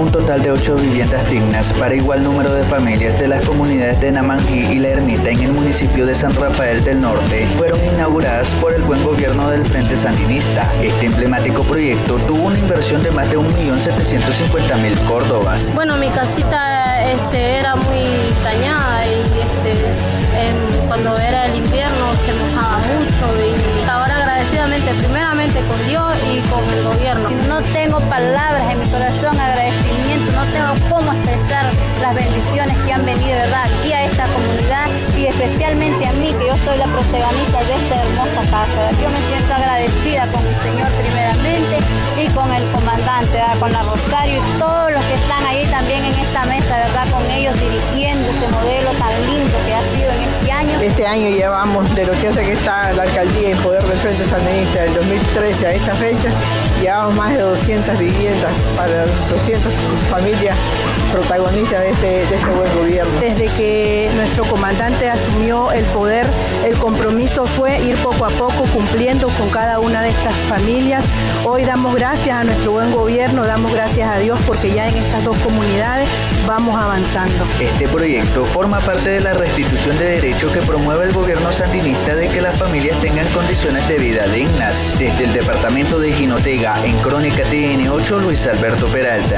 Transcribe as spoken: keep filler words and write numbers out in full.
Un total de ocho viviendas dignas para igual número de familias de las comunidades de Namangí y La Ermita en el municipio de San Rafael del Norte fueron inauguradas por el buen gobierno del Frente Sandinista. Este emblemático proyecto tuvo una inversión de más de un millón setecientos cincuenta mil córdobas. Bueno, mi casita este, era muy dañada y este, en, cuando era el invierno se mojaba mucho y ahora agradecidamente, primeramente con Dios y con el gobierno. No tengo palabras en mi corazón, agradecimiento, no tengo cómo expresar las bendiciones que han venido, ¿verdad?, aquí a esta comunidad y especialmente a mí, que yo soy la protagonista de esta hermosa casa. Yo me siento agradecida con el Señor primeramente y con el comandante, ¿verdad?, con la Rosario y todos los que están ahí también en esta mesa, ¿verdad?, con ellos dirigiendo este modelo tan lindo que ha sido en este año. Este año llevamos, de lo que hace que está la alcaldía en poder del Frente Sandinista del dos mil trece a esta fecha, llevamos más de doscientas viviendas para doscientas familias protagonistas de este, de este buen gobierno. Desde que nuestro comandante asumió el poder, el compromiso fue ir poco a poco cumpliendo con cada una de estas familias. Hoy damos gracias a nuestro buen gobierno, damos gracias a Dios porque ya en estas dos comunidades vamos avanzando. Este proyecto forma parte de la restitución de derechos que promueve el gobierno sandinista de que las familias tengan condiciones de vida dignas. Desde el departamento de Jinotega, en Crónica T N ocho, Luis Alberto Peralta.